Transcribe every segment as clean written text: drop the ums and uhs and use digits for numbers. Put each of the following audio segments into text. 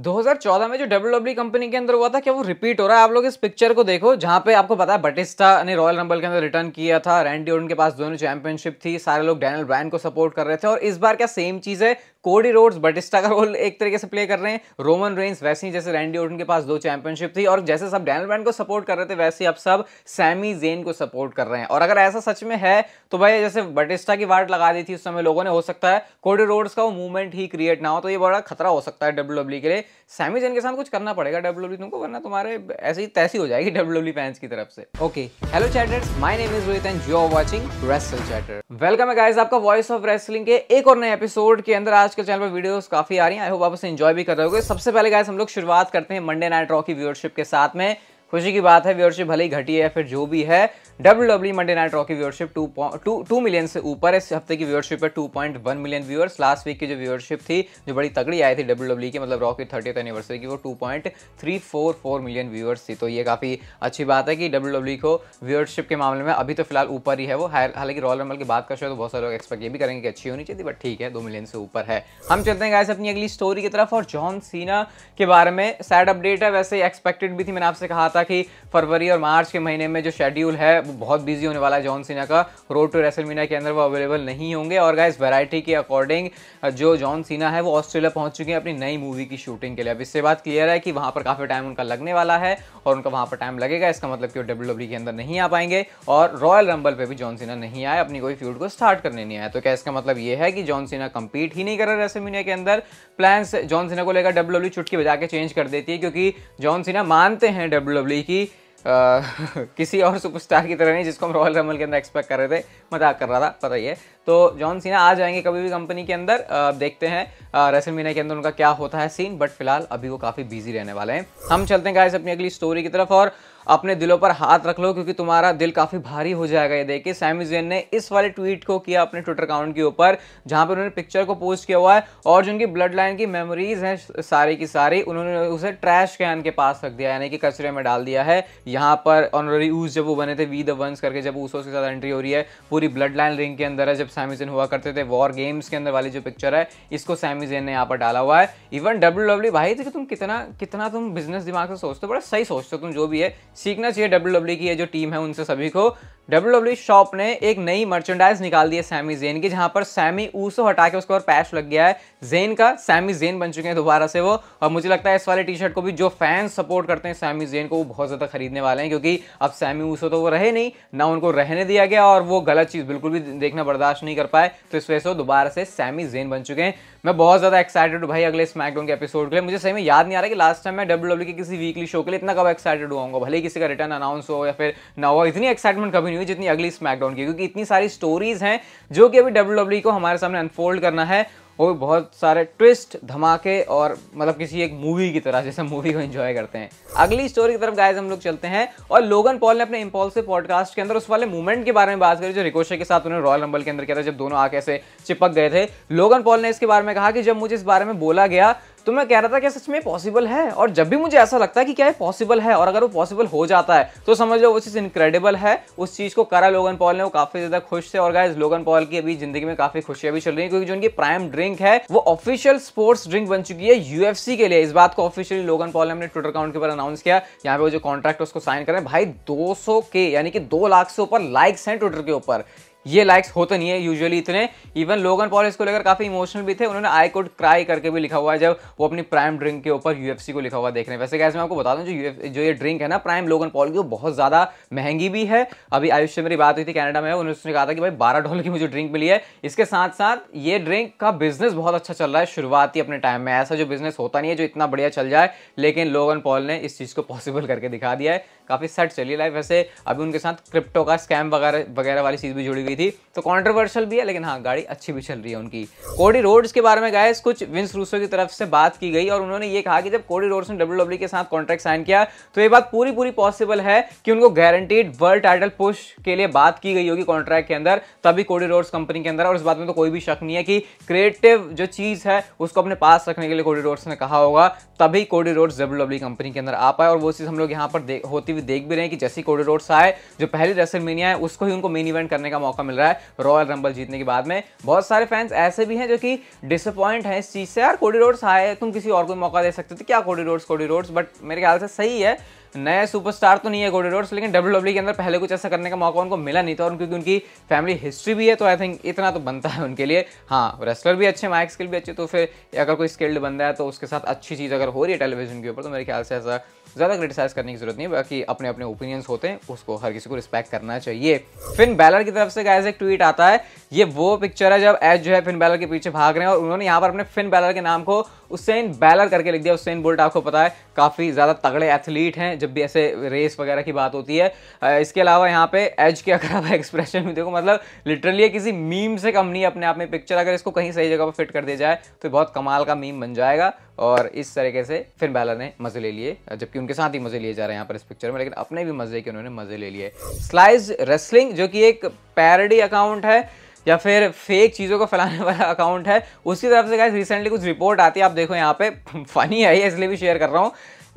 2014 में जो WWE company के अंदर हुआ था क्या वो रिपीट हो रहा है? आप लोग इस पिक्चर को देखो जहाँ पे आपको पता है बटिस्टा ने रॉयल रंबल के अंदर रिटर्न किया था, रैंडी ऑर्टन के पास दोनों चैंपियनशिप थी, सारे लोग डैनियल ब्रायन को सपोर्ट कर रहे थे और इस बार क्या सेम चीज़ है। कोडी रोड्स बटिस्टा का रोल एक तरीके से प्ले कर रहे हैं, रोमन रेंस वैसे ही जैसे रैंडी ऑर्टन के पास दो चैंपियनशिप थी और जैसे सब डैनियल ब्रायन को सपोर्ट कर रहे थे वैसे अब सब सैमी ज़ेन को सपोर्ट कर रहे हैं। और अगर ऐसा सच में है तो भाई जैसे बटिस्टा की वाट लगा दी थी उस समय लोगों ने, हो सकता है कोडी रोड्स का वो मूवमेंट ही क्रिएट ना हो, तो ये बड़ा खतरा हो सकता है WWE के लिए। सैमी ज़ेन के साथ कुछ करना पड़ेगा WWE तुमको, वरना तुम्हारे ऐसे ही तैसी हो जाएगी WWE फैंस की तरफ से। Okay, hello chatters, my name is Rohit and you are watching wrestle chatter. Welcome है गाइस आपका वॉइस ऑफ रेसलिंग के एक और नए एपिसोड के अंदर। आजकल चैनल पर वीडियोस काफी आ रही हैं, आई होप आप उसे एंजॉय भी कर रहे होगे। सबसे पहले गाइस हम लोग शुरुआत करते हैं मंडे नाइट रॉ की व्यूअरशिप के साथ में। खुशी की बात है व्यूअरशिप भले ही घटी है फिर जो भी है, WWE मंडे नाइट रॉ की व्यूअरशिप 2.2 मिलियन से ऊपर है। इस हफ्ते की व्यूअरशिप है 2.1 मिलियन व्यूअर्स। लास्ट वीक की जो व्यूअरशिप थी जो बड़ी तगड़ी आई थी WWE की, मतलब रॉ की 30th एनिवर्सरी की, वो 2.344 मिलियन व्यूअर्स थी। तो ये काफ़ी अच्छी बात है कि WWE को व्यूअरशिप के मामले में अभी तो फिलहाल ऊपर ही है वो। हालांकि रॉयल रंबल की बात कर सकते हो तो बहुत सारे लोग एक्सपेक्ट ये भी करेंगे कि अच्छी होनी चाहिए, बट ठीक है 2 मिलियन से ऊपर है। हम चलते हैं गाइस अपनी अगली स्टोरी की तरफ और जॉन सीना के बारे में सैड अपडेट है। वैसे एक्सपेक्टेड भी थी, मैंने आपसे कहा कि फरवरी और मार्च के महीने में जो शेड्यूल है वो बहुत बिजी होने वाला है जॉन सीना का। रोड टू रेसलमेनिया के अंदर वो अवेलेबल नहीं होंगे और गाइस वैरायटी के अकॉर्डिंग जो जॉन सीना है वो ऑस्ट्रेलिया पहुंच चुके हैं अपनी नई मूवी की शूटिंग के लिए। अब इससे बात क्लियर है कि वहां पर काफ़ी टाइम उनका लगने वाला है और उनका वहां पर टाइम लगेगा, इसका मतलब कि वो WWE के अंदर नहीं आ पाएंगे। और रॉयल रंबल पर भी जॉन सीना नहीं आया, अपनी कोई फ्यूड को स्टार्ट करने नहीं आया। तो क्या इसका मतलब ये है कि जॉन सीना कंपीट ही नहीं कर रहा रेसलमेनिया के अंदर? प्लान्स जॉन सीना को लेकर WWE चुटकी बजा के चेंज कर देती है क्योंकि जॉन सीना मानते हैं WWE की किसी और सुपरस्टार की तरह नहीं जिसको हम रॉयल रंबल के अंदर एक्सपेक्ट कर रहे थे। मजाक कर रहा था, पता ही है। तो जॉन सीना आ जाएंगे कभी भी कंपनी के अंदर, देखते हैं रेसलमेनिया के अंदर उनका क्या होता है सीन, बट फिलहाल अभी वो काफ़ी बिजी रहने वाले हैं। हम चलते हैं गाइस अपनी अगली स्टोरी की तरफ और अपने दिलों पर हाथ रख लो क्योंकि तुम्हारा दिल काफ़ी भारी हो जाएगा ये देख के। सैमी ज़ेन ने इस वाले ट्वीट को किया अपने ट्विटर अकाउंट के ऊपर जहाँ पर उन्होंने पिक्चर को पोस्ट किया हुआ है और जो उनकी ब्लड लाइन की मेमोरीज हैं सारी की सारी उन्होंने उसे ट्रैश कैन के पास रख दिया, यानी कि कचरे में डाल दिया है। यहाँ पर ऑनररी ऊस जब वो बने थे वी द वंस करके, जब ऊसोस के साथ एंट्री हो रही है पूरी ब्लड लाइन रिंग के अंदर है, जब सैमी ज़ेन हुआ करते थे वॉर गेम्स के अंदर वाली जो पिक्चर है, इसको सैमी ज़ेन ने यहाँ पर डाला हुआ है। इवन WWE भाई देखो तुम कितना तुम बिजनेस दिमाग से सोचते हो, बड़ा सही सोचते हो तुम। जो भी है सीखना चाहिए WWE की ये जो टीम है उनसे सभी को। WWE शॉप ने एक नई मर्चेंडाइज निकाल दी है सैमी ज़ेन की, जहाँ पर सैमी ऊसो हटा के उसके ऊपर पैच लग गया है ज़ेन का, सैमी ज़ेन बन चुके हैं दोबारा से वो। और मुझे लगता है इस वाले टी शर्ट को भी जो फैंस सपोर्ट करते हैं सैमी ज़ेन को वो बहुत ज़्यादा खरीदने वाले हैं क्योंकि अब सैमी ऊसो तो वो रहे नहीं ना, उनको रहने दिया गया और वो गलत चीज़ बिल्कुल भी देखना बर्दाश्त नहीं कर पाए, तो इस वजह से दोबारा से सैमी ज़ेन बन चुके हैं। मैं बहुत ज़्यादा एक्साइटेड हूँ भाई अगले स्मैकडाउन के एपिसोड के लिए। मुझे सही में याद नहीं आ रहा कि लास्ट टाइम मैं WWE के किसी वीकली शो के लिए इतना कब एक्साइटेड हुआ, भले किसी का रिटर्न अनाउंस हो या फिर ना हो, इतनी एक्साइटमेंट कभी नहीं हुई जितनी अगली स्मैकडाउन की, क्योंकि इतनी सारी स्टोरीज हैं जो कि अभी WWE को हमारे सामने अनफोल्ड करना है। वो बहुत सारे ट्विस्ट धमाके और मतलब किसी एक मूवी की तरह जैसे मूवी को एंजॉय करते हैं। अगली स्टोरी की तरफ गाइस हम लोग चलते हैं और लोगन पॉल ने अपने इंपल्स पॉडकास्ट के अंदर उस वाले मूवमेंट के बारे में बात करी जो रिकोशे के साथ उन्होंने रॉयल रंबल के अंदर किया था जब दोनों आके ऐसे चिपक गए थे। लोगन पॉल ने इसके बारे में कहा कि जब मुझे इस बारे में बोला गया तो मैं कह रहा था कि सच में पॉसिबल है, और जब भी मुझे ऐसा लगता है कि क्या ये पॉसिबल है और अगर वो पॉसिबल हो जाता है तो समझ लो वो चीज़ इनक्रेडिबल है। उस चीज़ को करा लोगन पॉल ने, वो काफ़ी ज़्यादा खुश थे। और गाइस लोगन पॉल की अभी जिंदगी में काफ़ी खुशियाँ भी चल रही है क्योंकि जो उनकी प्राइम ड्रिंक है वो ऑफिशियल स्पोर्ट्स ड्रिंक बन चुकी है UFC के लिए। इस बात को ऑफिशियली लोगन पॉल ने अपने ट्विटर अकाउंट के ऊपर अनाउंस किया। यहाँ पे वो जो कॉन्ट्रैक्ट उसको साइन करें भाई 200K यानी कि 2 लाख से ऊपर लाइक्स हैं ट्विटर के ऊपर। ये लाइक्स होते नहीं है यूजुअली इतने। इवन लोगन पॉल इसको लेकर काफ़ी इमोशनल भी थे, उन्होंने आई कुड क्राई करके भी लिखा हुआ है जब वो अपनी प्राइम ड्रिंक के ऊपर UFC को लिखा हुआ देख रहे हैं। वैसे गाइस मैं आपको बता दूं जो ये ड्रिंक है ना प्राइम लोगन पॉल की, वो बहुत ज़्यादा महंगी भी है। अभी आयुष से मेरी बात हुई थी कैनेडा में, उसने कहा था कि भाई $12 की मुझे ड्रिंक मिली है। इसके साथ साथ ये ड्रिंक का बिजनेस बहुत अच्छा चल रहा है, शुरुआती अपने टाइम में ऐसा जो बिजनेस होता नहीं है जो इतना बढ़िया चल जाए, लेकिन लोगन पॉल ने इस चीज़ को पॉसिबल करके दिखा दिया है। काफ़ी सेट चली लाइफ। वैसे अभी उनके साथ क्रिप्टो का स्कैम वगैरह वाली चीज़ भी जुड़ी थी, तो कंट्रोवर्शियल भी है लेकिन हाँ गाड़ी अच्छी भी चल रही है उनकी। कोडी रोड्स के बारे में गाइस कुछ विंस रूसो की तरफ से बात की गई और उन्होंने ये कहा कि जब कोडी रोड्स ने WWE के साथ कॉन्ट्रैक्ट साइन किया तो ये बात पूरी पॉसिबल है कि उनको गारंटीड वर्ल्ड टाइटल पुश के लिए बात की गई होगी कॉन्ट्रैक्ट के अंदर, तभी कोडी रोड्स कंपनी के अंदर। और इस बात में तो कोई भी शक नहीं है कि क्रिएटिव जो चीज़ है उसको अपने पास रखने के लिए कोडी रोड्स ने कहा होगा, तभी कोडी रोड्स WWE कंपनी के अंदर आ पाए। और वो चीज़ हम लोग यहाँ पर होती हुई देख भी रहे हैं कि जैसे कोडी रोड्स आए जो पहली रेसलमेनिया है उसको ही उनको मेन इवेंट करने का मौका मौका मिल रहा है रॉयल रंबल जीतने के बाद में। बहुत सारे फैंस ऐसे भी हैं जो कि डिसअपॉइंट हैं इस चीज़ से, यार कोडी रोड्स आए, तुम किसी और को मौका दे सकते थे क्या कोडी रोड्स। बट मेरे ख्याल से सही है, नए सुपरस्टार तो नहीं है कोडी रोड्स, लेकिन WWE के अंदर पहले कुछ ऐसा करने का मौका उनको मिला नहीं था, और क्योंकि उनकी फैमिली हिस्ट्री भी है तो आई थिंक इतना तो बनता है उनके लिए। हाँ, रेस्लर भी अच्छे, माइक स्किल भी अच्छे, तो फिर अगर कोई स्किल्ड बंदा है तो उसके साथ अच्छी चीज़ अगर हो रही है टेलीविजन के ऊपर तो मेरे ख्याल से ऐसा ज़्यादा क्रिटिसाइज़ करने की जरूरत नहीं है। बाकी अपने अपने ओपिनियंस होते हैं, उसको हर किसी को रिस्पेक्ट करना चाहिए। फिन बैलर की तरफ से गाइस एक ट्वीट आता है, ये वो पिक्चर है जब एज जो है फिन बैलर के पीछे भाग रहे हैं, और उन्होंने यहाँ पर अपने फिन बैलर के नाम को उसेन बैलर करके लिख दिया। उसेन बोल्ट आपको पता है काफ़ी ज़्यादा तगड़े एथलीट हैं जब भी ऐसे रेस वगैरह की बात होती है। इसके अलावा यहाँ पे एज के अगर आप एक्सप्रेशन में देखो, मतलब लिटरली किसी मीम से कम नहीं अपने आप में पिक्चर, अगर इसको कहीं सही जगह पर फिट कर दिया जाए तो बहुत कमाल का मीम बन जाएगा। और इस तरीके से फिन बैलर ने मजे ले लिए, जबकि उनके साथ ही मजे लिए जा रहे हैं यहाँ पर इस पिक्चर में, लेकिन अपने भी मजे के उन्होंने मजे ले लिए। स्लाइस रेसलिंग जो कि एक पैरोडी अकाउंट है या फिर फेक चीज़ों को फैलाने वाला अकाउंट है, उसकी तरफ से गाइस रिसेंटली कुछ रिपोर्ट आती है। आप देखो यहाँ पे फनी है, इसलिए भी शेयर कर रहा हूँ।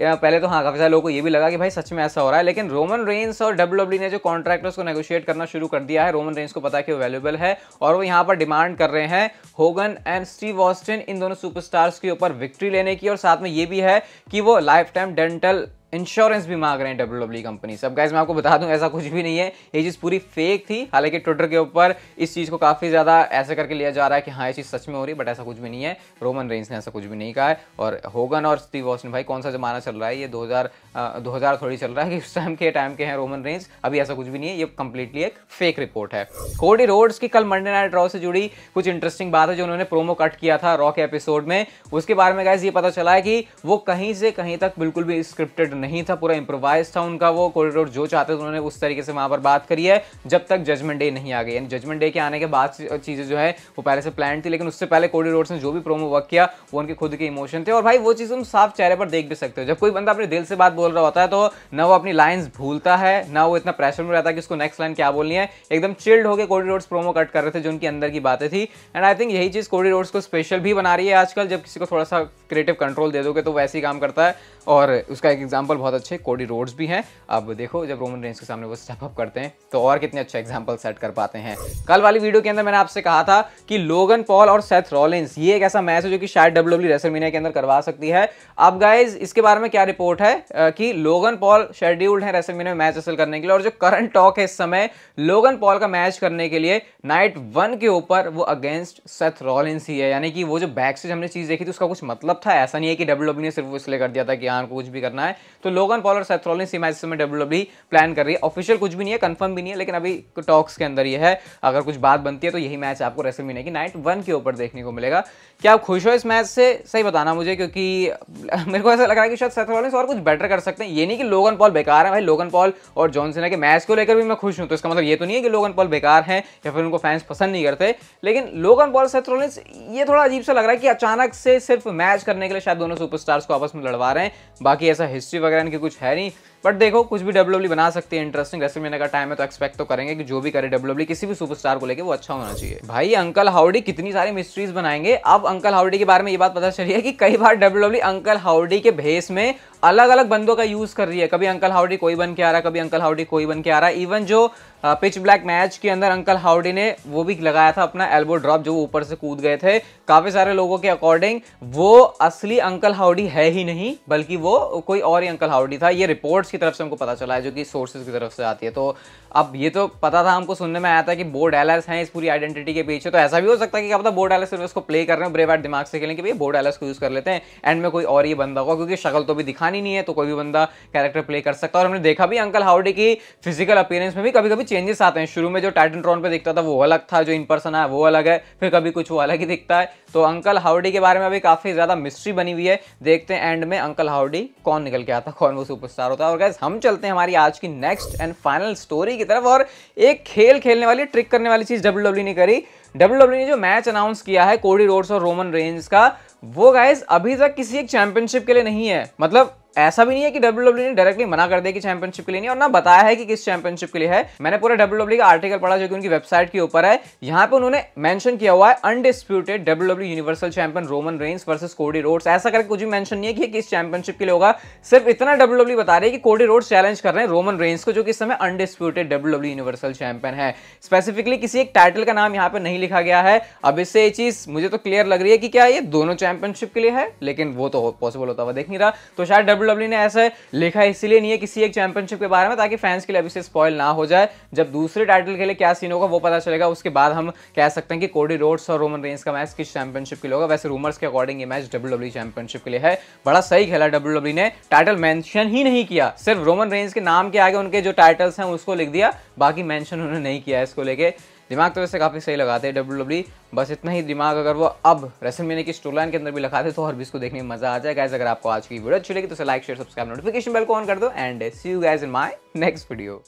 पहले तो हाँ, काफ़ी सारे लोगों को ये भी लगा कि भाई सच में ऐसा हो रहा है, लेकिन रोमन रेंस और WWE ने जो कॉन्ट्रैक्टर्स को नेगोशिएट करना शुरू कर दिया है। रोमन रेंस को पता है कि वो वैल्यूएबल है, और वो यहाँ पर डिमांड कर रहे हैं होगन एंड स्टीव ऑस्टिन, इन दोनों सुपरस्टार्स के ऊपर विक्ट्री लेने की, और साथ में ये भी है कि वो लाइफ टाइम डेंटल इंश्योरेंस भी मांग रहे हैं WWE कंपनी से। अब गाइस मैं आपको बता दूं ऐसा कुछ भी नहीं है, ये चीज़ पूरी फेक थी। हालांकि ट्विटर के ऊपर इस चीज़ को काफ़ी ज़्यादा ऐसे करके लिया जा रहा है कि हाँ ये चीज़ सच में हो रही है, बट ऐसा कुछ भी नहीं है। रोमन रेंस ने ऐसा कुछ भी नहीं कहा है, और होगन और स्टीव ऑस्टिन, भाई कौन सा ज़माना चल रहा है, ये 2000 थोड़ी चल रहा है कि उस टाइम के हैं रोमन रेंस, अभी ऐसा कुछ भी नहीं है, ये कम्प्लीटली एक फेक रिपोर्ट है। कोडी रोड्स की कल मंडे नाइट रॉ से जुड़ी कुछ इंटरेस्टिंग बात है जो उन्होंने प्रोमो कट किया था रॉ के एपिसोड में, उसके बारे में गाइस ये पता चला है कि वो कहीं से कहीं तक बिल्कुल भी स्क्रिप्टेड नहीं था, पूरा इंप्रोवाइज था उनका। वो कोडी रोड्स जो चाहते थे उन्होंने उस तरीके से वहां पर बात करी है, जब तक जजमेंट डे नहीं आ गई। यानी जजमेंट डे के आने के बाद चीज़ें जो है वो पहले से प्लान थी, लेकिन उससे पहले कोडी रोड्स ने जो भी प्रोमो वर्क किया वो उनके खुद के इमोशन थे, और भाई वो चीज़ तुम साफ चेहरे पर देख भी सकते हो। जब कोई बंदा अपने दिल से बात बोल रहा होता है तो ना वो अपनी लाइन्स भूलता है, ना वो इतना प्रेशर में रहता है कि उसको नेक्स्ट लाइन क्या बोलनी है, एकदम चिल्ड होकर कोडी रोड्स प्रोमो कट कर रहे थे जो उनके अंदर की बातें थी। एंड आई थिंक यही चीज़ कोडी रोड्स को स्पेशल भी बना रही है आजकल, जब किसी को थोड़ा सा क्रिएटिव कंट्रोल दे दोगे तो वैसे ही काम करता है, और उसका एक एग्जाम्पल बहुत अच्छे कोडी रोड्स भी हैं। अब देखो जब रोमन रेंस के सामने वो स्टेप अप करते हैं तो और कितने अच्छे एग्जाम्पल सेट कर पाते हैं। कल वाली वीडियो के अंदर मैंने आपसे कहा था कि लोगन पॉल और सेथ रॉलिन्स, ये एक ऐसा मैच है जो कि शायद WWE रेसलमेनिया के अंदर करवा सकती है। अब गाइज इसके बारे में क्या रिपोर्ट है कि लोगन पॉल शेड्यूल्ड है रेसलमेनिया में मैच हासिल करने के लिए, और जो करंट टॉक है इस समय लोगन पॉल का मैच करने के लिए नाइट 1 के ऊपर वो अगेंस्ट सेथ रॉलिन्स ही है। यानी कि वो जो बैक स्टेज हमने चीज देखी थी उसका कुछ मतलब था, ऐसा नहीं है कि WWE ने सिर्फ इसलिए कर दिया था कि यहाँ कुछ भी करना है। तो लोगन पॉल और सेथ रॉलिन्स मैच में WWE प्लान कर रही है, ऑफिशियल कुछ भी नहीं है, कंफर्म भी नहीं है, लेकिन अभी टॉक्स के अंदर ये है। अगर कुछ बात बनती है तो यही मैच आपको रेसलमेनिया की नाइट 1 के ऊपर देखने को मिलेगा। क्या आप खुश हो इस मैच से, सही बताना मुझे, क्योंकि मेरे को ऐसा लग रहा है कि शायद सेथ रॉलिन्स और कुछ बेटर कर सकते हैं। ये नहीं कि लोगन पॉल बेकार है, भाई लोगन पॉल और जॉन सीना के मैच को लेकर भी मैं खुश हूँ, तो इसका मतलब ये तो नहीं है कि लोगन पॉल बेकार है या फिर उनको फैंस पसंद नहीं करते, लेकिन लोगन पॉल सेथ रॉलिन्स ये थोड़ा अजीब सा लग रहा है कि अचानक से सिर्फ मैच करने के लिए शायद दोनों सुपरस्टार्स को आपस में लड़वा रहे हैं। बाकी ऐसा हिस्ट्री वगैरह इनकी कुछ है नहीं, बट देखो कुछ भी WWE बना सकती है इंटरेस्टिंग। रेसलमेनिया का टाइम है तो एक्सपेक्ट तो करेंगे कि जो भी करे WWE किसी भी सुपरस्टार को लेके वो अच्छा होना चाहिए। भाई अंकल हाउडी कितनी सारी मिस्ट्रीज बनाएंगे। अब अंकल हाउडी के बारे में ये बात पता चली है कि कई बार WWE अंकल हाउडी के भेस में अलग अलग बंदों का यूज कर रही है। कभी अंकल हाउडी कोई बन के आ रहा है, कभी अंकल हाउडी कोई बन के आ रहा है। इवन जो पिच ब्लैक मैच के अंदर अंकल हाउडी ने वो भी लगाया था अपना एल्बो ड्रॉप, जो ऊपर से कूद गए थे। काफी सारे लोगों के अकॉर्डिंग वो असली अंकल हाउडी है ही नहीं, बल्कि वो कोई और ही अंकल हाउडी था। ये रिपोर्ट्स की तरफ से हमको पता चला है, जो कि सोर्सेज की तरफ से आती है। तो अब ये तो पता था, हमको सुनने में आया था कि बो डैलस हैं इस पूरी आइडेंटिटी के पीछे। तो ऐसा भी हो सकता है कि क्या पता बो डैलस सिर्फ उसको प्ले कर रहे हो, ब्रे वायट दिमाग से खेलेंगे, भैया बो डैलस को यूज कर लेते हैं, एंड में कोई और ये बंदा होगा, क्योंकि शक्ल तो भी दिखानी नहीं है तो कोई भी बंदा कैरेक्टर प्ले कर सकता है। और हमने देखा भी अंकल हाउडी की फिजिकल अपीयरेंस में भी कभी कभी चेंजेस आते हैं। शुरू में जो टाइटन ट्रॉन पे दिखता था वो अलग था, जो इन पर्सन है वो अलग है, फिर कभी कुछ वो अलग ही दिखता है। तो अंकल हाउडी के बारे में अभी काफी ज्यादा मिस्ट्री बनी हुई है। देखते हैं एंड में अंकल हाउडी कौन निकल के आता, कौन वो सुपरस्टार होता है। और गाइस हम चलते हैं हमारी आज की नेक्स्ट एंड फाइनल स्टोरी की तरफ, और एक खेल खेलने वाली, ट्रिक करने वाली चीज WWE ने करी। WWE ने जो मैच अनाउंस किया है कोडी रोड्स और रोमन रेंस का, वो गाइस अभी तक किसी एक चैंपियनशिप के लिए नहीं है। मतलब ऐसा भी नहीं है कि WWE ने डायरेक्टली मना कर दिया कि चैंपियनशिप के लिए नहीं, और ना बताया है कि किस चैंपियनशिप के लिए है। मैंने पूरा WWE का आर्टिकल पढ़ा जो कि उनकी वेबसाइट के ऊपर है। यहाँ पे उन्होंने मेंशन किया हुआ है undisputed WWE universal champion Roman Reigns versus Cody Rhodes. ऐसा करके कुछ भी मेंशन नहीं है कि किस चैंपियनशिप के लिए होगा, सिर्फ इतना WWE बता रही है कि कोडी रोड्स चैलेंज कर रहे हैं रोमन रेंस को, जो कि इस समय अनडिस्प्यूटेड WWE यूनिवर्सल चैंपियन है। स्पेसिफिकली किसी एक टाइटल का नाम यहाँ पे नहीं लिखा गया है। अब इससे ये चीज मुझे तो क्लियर लग रही है कि क्या ये दोनों चैंपियनशिप के लिए है, लेकिन वो तो पॉसिबल होता हुआ देख नहीं रहा। तो शायद WWE ने ऐसे लिखा इसलिए नहीं है किसी एक चैंपियनशिप के बारे में, ताकि फैंस के लिए अभी से स्पॉइल ना हो जाए। जब दूसरे टाइटल के लिए क्या सीन होगा वो पता चलेगा, उसके बाद हम कह सकते हैं कि कोडी रोड्स और रोमन रेंस का मैच किस चैंपियनशिप के लिए होगा। वैसे रूमर्स के अकॉर्डिंग ये मैच WWE चैंपियनशिप के लिए है। बड़ा सही खेला WWE ने, टाइटल मेंशन ही नहीं किया, सिर्फ रोमन रेंस के नाम के आगे उनके जो टाइटल्स हैं उसको लिख दिया, बाकी मेंशन उन्होंने नहीं किया। इसको लेके दिमाग तो वैसे काफ़ी सही लगाते हैं WWE, बस इतना ही दिमाग अगर वो अब रेसलमेनिया की स्टोरी लाइन के अंदर भी लगाते तो और भी इसको देखने में मजा आ जाए। गाइस अगर आपको आज की वीडियो अच्छी लगी तो like share subscribe notification bell को ऑन कर दो and see you guys in my next video.